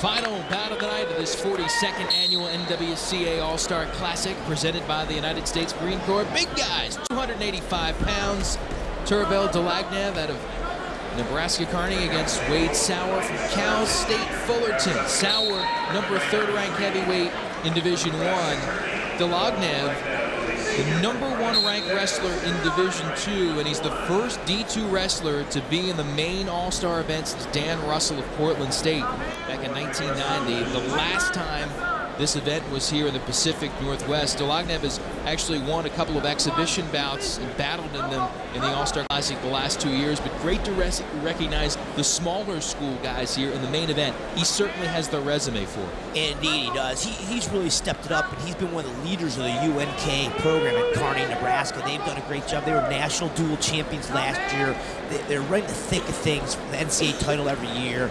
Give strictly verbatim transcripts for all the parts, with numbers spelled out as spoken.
Final bout of the night of this forty-second annual N W C A All-Star Classic presented by the United States Marine Corps. Big guys, two hundred eighty-five pounds. Tervel Dlagnev out of Nebraska Kearney against Wade Sauer from Cal State Fullerton. Sauer, number third ranked heavyweight in Division One. Dlagnev, the number one ranked wrestler in Division Two, and he's the first D two wrestler to be in the main All-Star event since Dan Russell of Portland State back in nineteen ninety. The last time this event was here in the Pacific Northwest. Dlagnev has actually won a couple of exhibition bouts and battled in them in the All-Star Classic the last two years, but great to recognize the smaller school guys here in the main event. He certainly has the resume for it. Indeed he does. He, he's really stepped it up, and he's been one of the leaders of the U N K program at Kearney, Nebraska. They've done a great job. They were national dual champions last year. They, they're right in the thick of things for the N C A A title every year.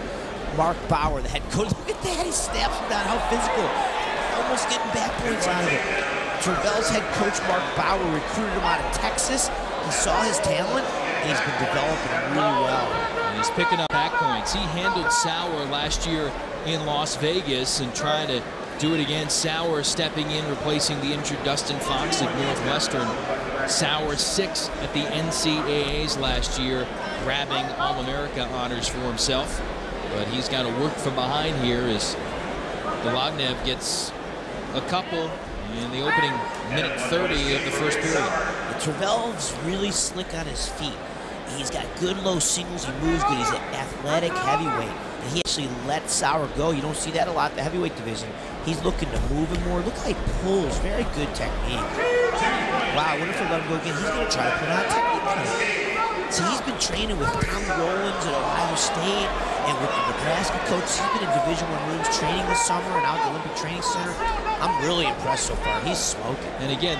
Mark Bauer, the head coach, look at that, he snaps him down, how physical. Almost getting back points out of it. Tervel's head coach, Mark Bauer, recruited him out of Texas. He saw his talent, and he's been developing really well. And he's picking up back points. He handled Sauer last year in Las Vegas and trying to do it again. Sauer stepping in, replacing the injured Dustin Fox of Northwestern. Sauer six at the N C A As last year, grabbing All-America honors for himself. But he's got to work from behind here as Dlagnev gets a couple in the opening minute thirty of the first period. Tervel's really slick on his feet. He's got good low singles. He moves good. He's an athletic heavyweight. And he actually lets Sauer go. You don't see that a lot in the heavyweight division. He's looking to move him more. Look how he pulls. Very good technique. Wow, I wonder if he'll let him go again. He's going to try to put out technique. So he's been training with Tom Rollins at Ohio State and with the Nebraska coach. He's been in Division One rooms training this summer and out at the Olympic Training Center. I'm really impressed so far. He's smoking. And again,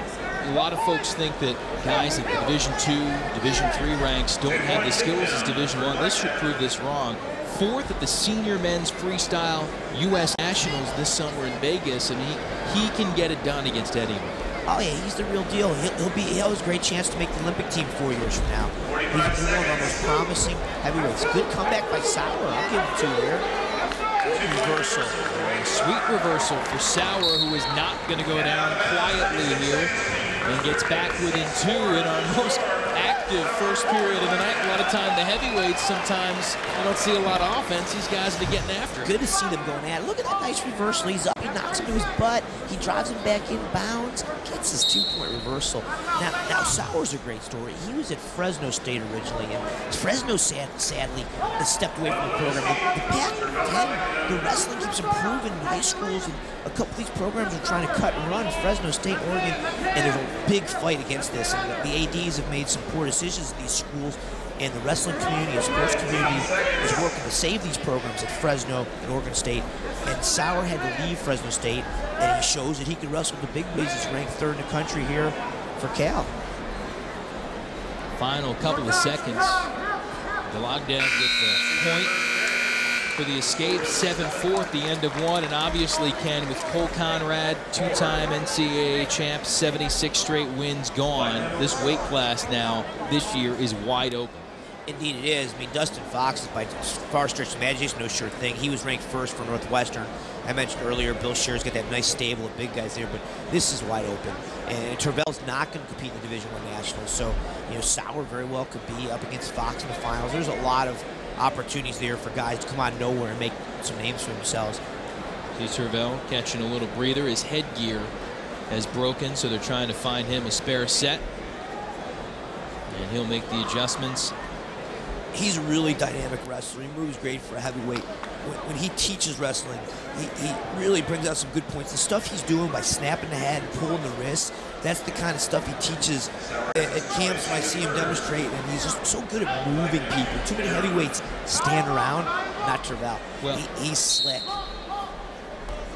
a lot of folks think that guys at the Division Two, Division Three ranks don't have the skills as Division One. This should prove this wrong. Fourth at the senior men's freestyle U S Nationals this summer in Vegas, and he he can get it done against anyone. Oh yeah, he's the real deal. He'll, he'll be, he'll have a great chance to make the Olympic team four years from now. He's one of our most promising heavyweights. Good comeback by Sauer. I'll give him two there. Good reversal. Sweet reversal for Sauer, who is not going to go down quietly here and gets back within two in our most active first period of the night. A lot of time, the heavyweights sometimes, I don't see a lot of offense. These guys are getting after him. Good to see them going at it. Look at that nice reversal. He's up. He knocks him to his butt. He drives him back in bounds. Gets his two-point reversal. Now, now Sauer's a great story. He was at Fresno State originally, and Fresno sad, sadly stepped away from the program. The Pac ten, the wrestling keeps improving in high schools, and a couple of these programs are trying to cut and run. Fresno State, Oregon, and there's a big fight against this. And the, the A Ds have made some poor decisions at these schools, and the wrestling community, the sports community, is working to save these programs at Fresno and Oregon State. And Sauer had to leave Fresno State, and he shows that he can wrestle the big boys. He's ranked third in the country here for Cal. Final couple of seconds. Dlagnev with the point for the escape. seven four at the end of one, and obviously Ken with Cole Konrad, two-time N C A A champ, seventy-six straight wins gone. This weight class now this year is wide open. Indeed it is. I mean, Dustin Fox is by far stretch of imagination no sure thing. He was ranked first for Northwestern. I mentioned earlier, Bill Scherr's got that nice stable of big guys there, but this is wide open. And Tervel's not going to compete in the Division One Nationals, so you know Sauer very well could be up against Fox in the finals. There's a lot of opportunities there for guys to come out of nowhere and make some names for themselves. See Tervel catching a little breather. His headgear has broken, so they're trying to find him a spare set, and he'll make the adjustments. He's a really dynamic wrestler. He moves great for a heavyweight. When, when he teaches wrestling, he, he really brings out some good points. The stuff he's doing by snapping the head and pulling the wrist, that's the kind of stuff he teaches at, at camps when I see him demonstrate, and he's just so good at moving people. Too many heavyweights stand around, not Tervel. Well, he, he's slick.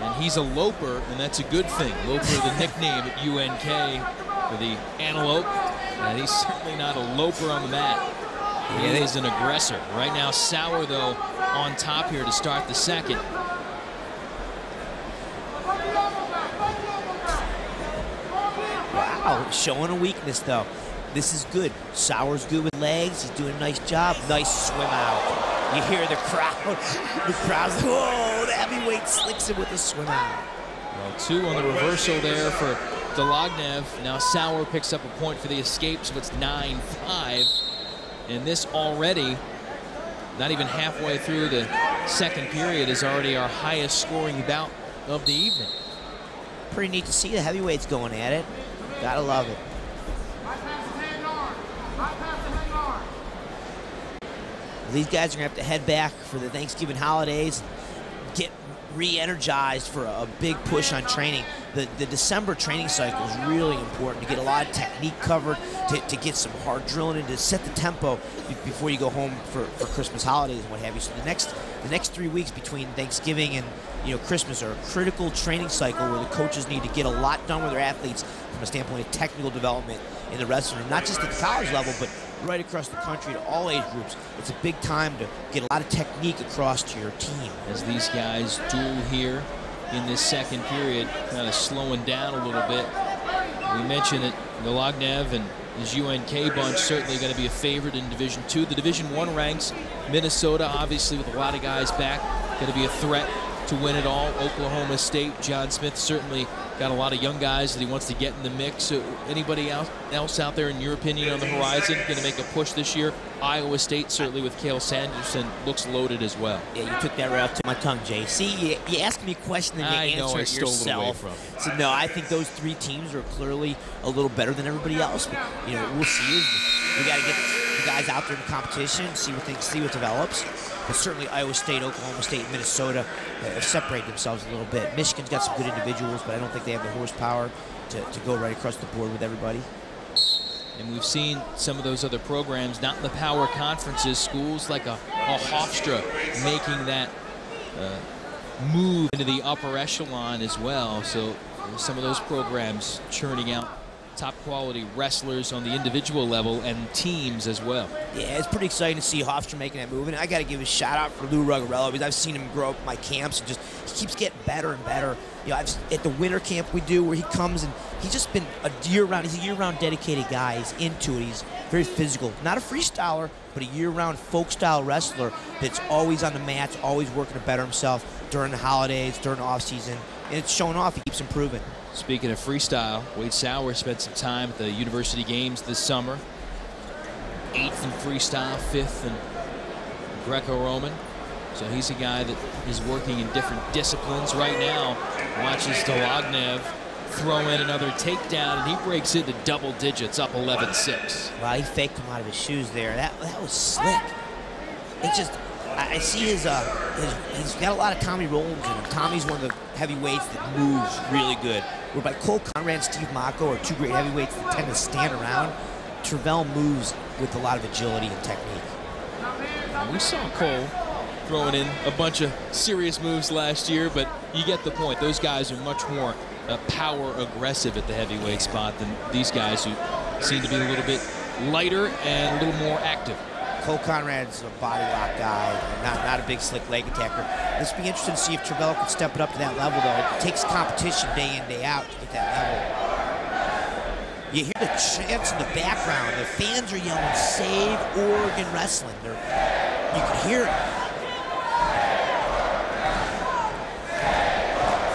And he's a loper, and that's a good thing. Loper, the nickname at U N K for the antelope, and he's certainly not a loper on the mat. He yeah, is an aggressor. Right now, Sauer, though, on top here to start the second. Wow, showing a weakness, though. This is good. Sauer's good with legs. He's doing a nice job. Nice swim out. You hear the crowd. The crowd's, whoa, the heavyweight slicks him with a swim out. Well, two on the reversal there for Dlagnev. Now Sauer picks up a point for the escape, so it's nine five. And this already, not even halfway through the second period, is already our highest scoring bout of the evening. Pretty neat to see the heavyweights going at it. Gotta love it. These guys are gonna have to head back for the Thanksgiving holidays, get re-energized for a big push on training. The, the December training cycle is really important to get a lot of technique covered, to, to get some hard drilling and to set the tempo before you go home for, for Christmas holidays and what have you. So the next the next three weeks between Thanksgiving and you know Christmas are a critical training cycle where the coaches need to get a lot done with their athletes from a standpoint of technical development in the wrestling room, not just at the college level, but right across the country to all age groups. It's a big time to get a lot of technique across to your team. As these guys duel here in this second period, kind of slowing down a little bit. We mentioned that Dlagnev and his U N K bunch certainly going to be a favorite in Division Two. The Division One ranks, Minnesota, obviously with a lot of guys back, going to be a threat to win it all. Oklahoma State, John Smith certainly got a lot of young guys that he wants to get in the mix. So anybody else, else out there, in your opinion, on the horizon, going to make a push this year? Iowa State, certainly with Kale Sanderson, looks loaded as well. Yeah, you took that right out to my tongue, Jay. See, you, you asked me a question and you answered it yourself. So, no, I think those three teams are clearly a little better than everybody else. But, you know, we'll see. We got to get the guys out there in the competition, see what, things, see what develops. But certainly Iowa State, Oklahoma State, and Minnesota have separated themselves a little bit. Michigan's got some good individuals, but I don't think they have the horsepower to, to go right across the board with everybody. And we've seen some of those other programs, not in the power conferences, schools like a, a Hofstra making that uh, move into the upper echelon as well. So some of those programs churning out top quality wrestlers on the individual level and teams as well. Yeah, it's pretty exciting to see Hofstra making that move, and I got to give a shout out for Lou Rugarello because I've seen him grow up in my camps and just he keeps getting better and better. You know, I've, at the winter camp we do where he comes and he's just been a year-round, he's a year-round dedicated guy. He's into it. He's very physical. Not a freestyler, but a year-round folk-style wrestler that's always on the mats, always working to better himself during the holidays, during the off-season. And it's showing off. He keeps improving. Speaking of freestyle, Wade Sauer spent some time at the University Games this summer. Eighth in freestyle, fifth in Greco-Roman. So he's a guy that is working in different disciplines right now. Watches Dlagnev throw in another takedown, and he breaks into double digits, up eleven six. Wow, he faked him out of his shoes there. That, that was slick. It just... I see his, uh, his, he's got a lot of Tommy Rolls in him. Tommy's one of the heavyweights that moves really good. Whereby Cole Konrad and Steve Mako are two great heavyweights that tend to stand around. Tervel moves with a lot of agility and technique. And we saw Cole throwing in a bunch of serious moves last year, but you get the point. Those guys are much more uh, power aggressive at the heavyweight spot than these guys who seem to be a little bit lighter and a little more active. Cole Conrad's a body lock guy, not, not a big slick leg attacker. This will be interesting to see if Tervel can step it up to that level, though. It takes competition day in, day out to get that level. You hear the chants in the background. The fans are yelling, "Save Oregon Wrestling." They're, you can hear it.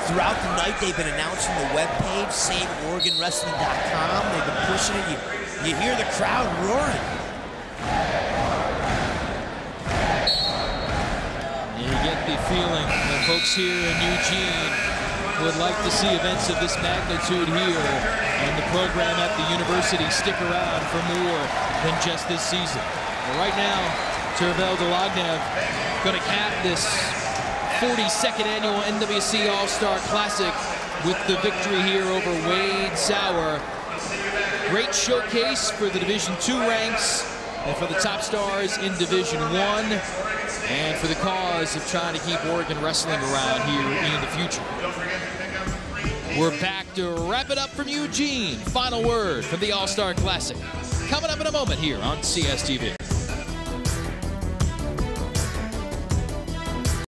Throughout the night, they've been announcing the webpage, save oregon wrestling dot com. They've been pushing it. You, you hear the crowd roaring. The feeling that folks here in Eugene would like to see events of this magnitude here, and the program at the university stick around for more than just this season. Well, right now, Tervel Dlagnev going to cap this forty-second annual N W C A All-Star Classic with the victory here over Wade Sauer. Great showcase for the Division Two ranks and for the top stars in Division One, and for the cause of trying to keep Oregon wrestling around here in the future. We're back to wrap it up from Eugene. Final word from the All-Star Classic. Coming up in a moment here on C S T V.